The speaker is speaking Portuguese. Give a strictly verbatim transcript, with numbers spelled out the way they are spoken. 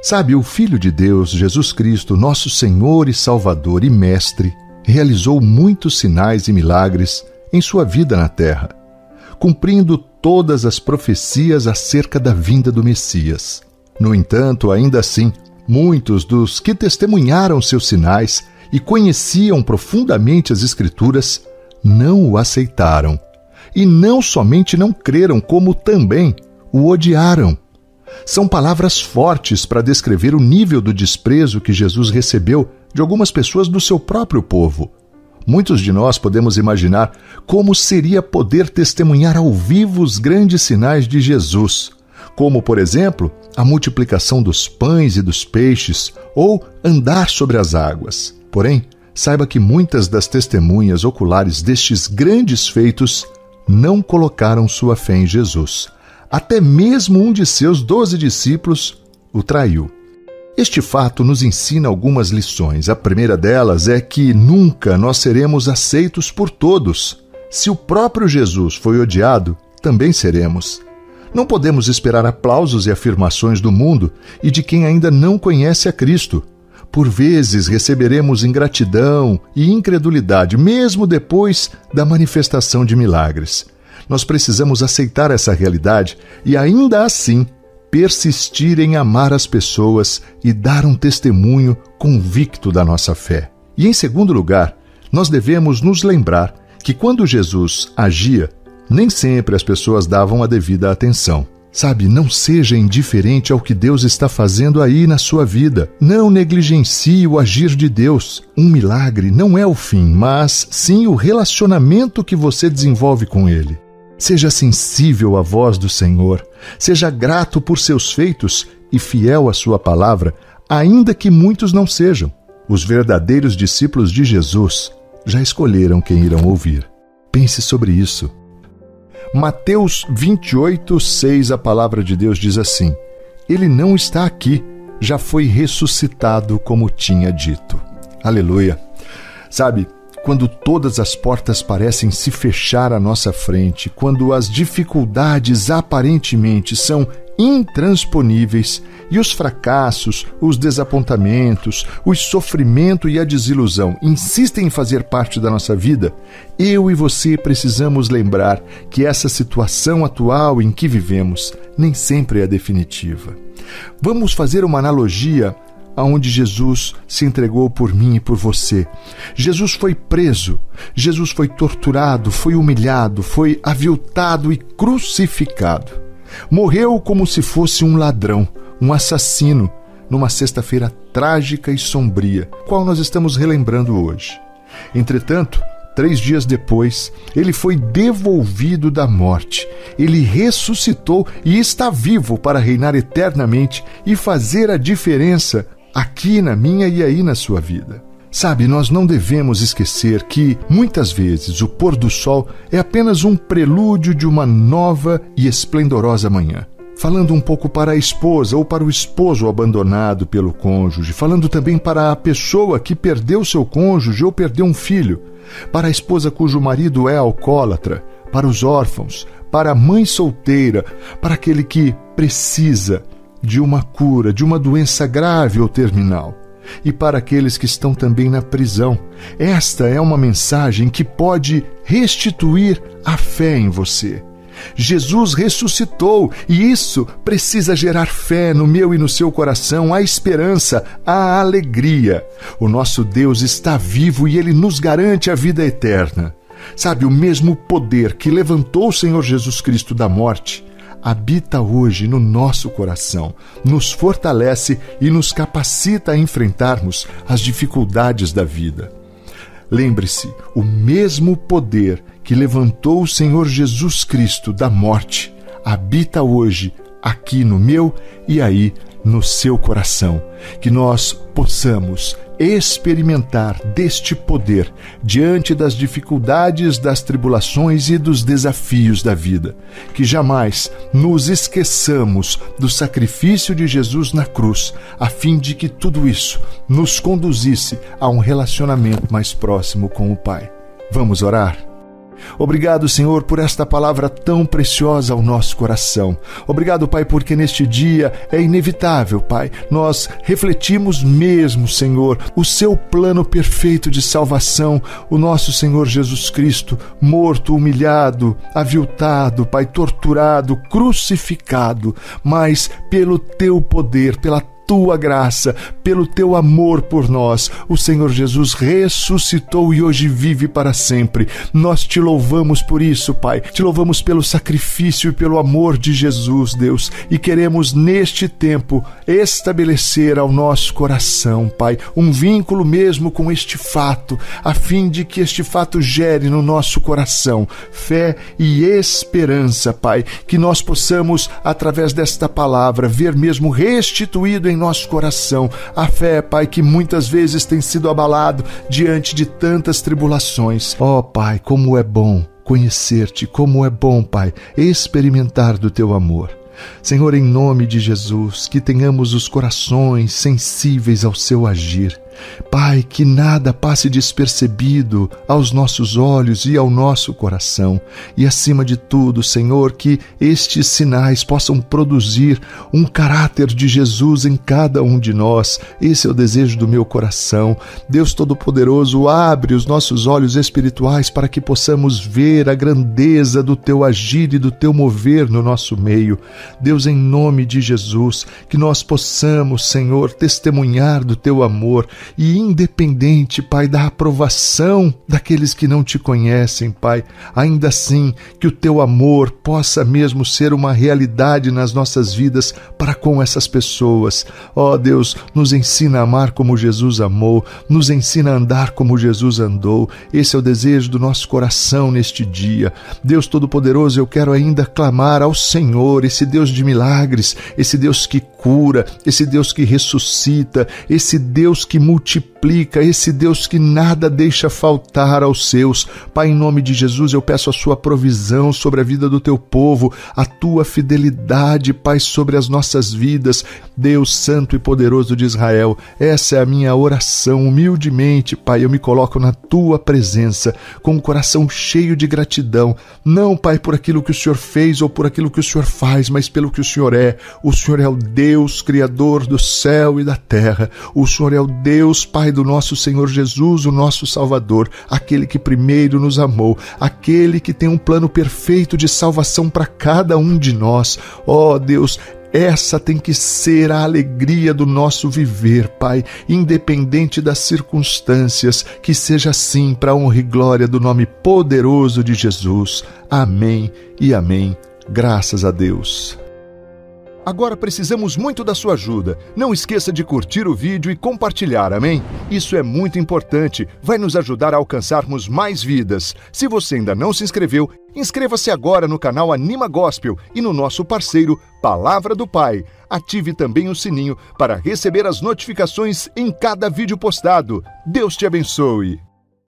Sabe, o Filho de Deus, Jesus Cristo, nosso Senhor e Salvador e Mestre, realizou muitos sinais e milagres em sua vida na Terra, cumprindo todas as profecias acerca da vinda do Messias. No entanto, ainda assim, muitos dos que testemunharam seus sinais e conheciam profundamente as Escrituras não o aceitaram, e não somente não creram, como também o odiaram. São palavras fortes para descrever o nível do desprezo que Jesus recebeu de algumas pessoas do seu próprio povo. Muitos de nós podemos imaginar como seria poder testemunhar ao vivo os grandes sinais de Jesus, como, por exemplo, a multiplicação dos pães e dos peixes, ou andar sobre as águas. Porém, saiba que muitas das testemunhas oculares destes grandes feitos não colocaram sua fé em Jesus. Até mesmo um de seus doze discípulos o traiu. Este fato nos ensina algumas lições. A primeira delas é que nunca nós seremos aceitos por todos. Se o próprio Jesus foi odiado, também seremos. Não podemos esperar aplausos e afirmações do mundo e de quem ainda não conhece a Cristo. Por vezes receberemos ingratidão e incredulidade, mesmo depois da manifestação de milagres. Nós precisamos aceitar essa realidade e, ainda assim, persistir em amar as pessoas e dar um testemunho convicto da nossa fé. E, em segundo lugar, nós devemos nos lembrar que, quando Jesus agia, nem sempre as pessoas davam a devida atenção. Sabe, não seja indiferente ao que Deus está fazendo aí na sua vida. Não negligencie o agir de Deus. Um milagre não é o fim, mas sim o relacionamento que você desenvolve com Ele. Seja sensível à voz do Senhor, seja grato por seus feitos e fiel à sua palavra, ainda que muitos não sejam. Os verdadeiros discípulos de Jesus já escolheram quem irão ouvir. Pense sobre isso. Mateus vinte e oito, seis, a palavra de Deus diz assim: Ele não está aqui, já foi ressuscitado como tinha dito. Aleluia! Sabe, quando todas as portas parecem se fechar à nossa frente, quando as dificuldades aparentemente são intransponíveis e os fracassos, os desapontamentos, o sofrimento e a desilusão insistem em fazer parte da nossa vida, eu e você precisamos lembrar que essa situação atual em que vivemos nem sempre é definitiva. Vamos fazer uma analogia aonde Jesus se entregou por mim e por você. Jesus foi preso, Jesus foi torturado, foi humilhado, foi aviltado e crucificado. Morreu como se fosse um ladrão, um assassino, numa sexta-feira trágica e sombria, qual nós estamos relembrando hoje. Entretanto, três dias depois, ele foi devolvido da morte. Ele ressuscitou e está vivo para reinar eternamente e fazer a diferença aqui na minha e aí na sua vida. Sabe, nós não devemos esquecer que, muitas vezes, o pôr do sol é apenas um prelúdio de uma nova e esplendorosa manhã. Falando um pouco para a esposa ou para o esposo abandonado pelo cônjuge, falando também para a pessoa que perdeu seu cônjuge ou perdeu um filho, para a esposa cujo marido é alcoólatra, para os órfãos, para a mãe solteira, para aquele que precisa de uma cura, de uma doença grave ou terminal, e para aqueles que estão também na prisão. Esta é uma mensagem que pode restituir a fé em você. Jesus ressuscitou, e isso precisa gerar fé no meu e no seu coração, a esperança, a alegria. O nosso Deus está vivo e Ele nos garante a vida eterna. Sabe, o mesmo poder que levantou o Senhor Jesus Cristo da morte habita hoje no nosso coração, nos fortalece e nos capacita a enfrentarmos as dificuldades da vida. Lembre-se, o mesmo poder que levantou o Senhor Jesus Cristo da morte habita hoje aqui no meu e aí no seu coração. Que nós possamos experimentar deste poder diante das dificuldades, das tribulações e dos desafios da vida. Que jamais nos esqueçamos do sacrifício de Jesus na cruz, a fim de que tudo isso nos conduzisse a um relacionamento mais próximo com o Pai. Vamos orar? Obrigado, Senhor, por esta palavra tão preciosa ao nosso coração. Obrigado, Pai, porque neste dia é inevitável, Pai, nós refletimos mesmo, Senhor, o seu plano perfeito de salvação, o nosso Senhor Jesus Cristo, morto, humilhado, aviltado, Pai, torturado, crucificado, mas pelo teu poder, pela Tua graça, pelo Teu amor por nós, o Senhor Jesus ressuscitou e hoje vive para sempre. Nós Te louvamos por isso, Pai. Te louvamos pelo sacrifício e pelo amor de Jesus, Deus. E queremos, neste tempo, estabelecer ao nosso coração, Pai, um vínculo mesmo com este fato, a fim de que este fato gere no nosso coração fé e esperança, Pai. Que nós possamos, através desta palavra, ver mesmo restituído em nosso coração a fé, Pai, que muitas vezes tem sido abalado diante de tantas tribulações. Ó, Pai, como é bom conhecer-te, como é bom, Pai, experimentar do teu amor. Senhor, em nome de Jesus, que tenhamos os corações sensíveis ao seu agir. Pai, que nada passe despercebido aos nossos olhos e ao nosso coração. E, acima de tudo, Senhor, que estes sinais possam produzir um caráter de Jesus em cada um de nós. Esse é o desejo do meu coração. Deus Todo-Poderoso, abre os nossos olhos espirituais para que possamos ver a grandeza do Teu agir e do Teu mover no nosso meio. Deus, em nome de Jesus, que nós possamos, Senhor, testemunhar do Teu amor, e independente, Pai, da aprovação daqueles que não te conhecem, Pai, ainda assim que o teu amor possa mesmo ser uma realidade nas nossas vidas para com essas pessoas. Ó Deus, nos ensina a amar como Jesus amou, nos ensina a andar como Jesus andou. Esse é o desejo do nosso coração neste dia. Deus Todo-Poderoso, eu quero ainda clamar ao Senhor, esse Deus de milagres, esse Deus que cura, esse Deus que ressuscita, esse Deus que multiplica, esse Deus que nada deixa faltar aos seus. Pai, em nome de Jesus, eu peço a sua provisão sobre a vida do teu povo, a tua fidelidade, Pai, sobre as nossas vidas. Deus Santo e Poderoso de Israel, essa é a minha oração. Humildemente, Pai, eu me coloco na tua presença, com o coração cheio de gratidão, não, Pai, por aquilo que o Senhor fez ou por aquilo que o Senhor faz, mas pelo que o Senhor é. O Senhor é o Deus, Criador do céu e da terra. O Senhor é o Deus, Pai, do nosso Senhor Jesus, o nosso Salvador, aquele que primeiro nos amou, aquele que tem um plano perfeito de salvação para cada um de nós. Ó Deus, essa tem que ser a alegria do nosso viver, Pai, independente das circunstâncias, que seja assim para a honra e glória do nome poderoso de Jesus. Amém e amém. Graças a Deus. Agora precisamos muito da sua ajuda. Não esqueça de curtir o vídeo e compartilhar, amém? Isso é muito importante, vai nos ajudar a alcançarmos mais vidas. Se você ainda não se inscreveu, inscreva-se agora no canal Anima Gospel e no nosso parceiro Palavra do Pai. Ative também o sininho para receber as notificações em cada vídeo postado. Deus te abençoe!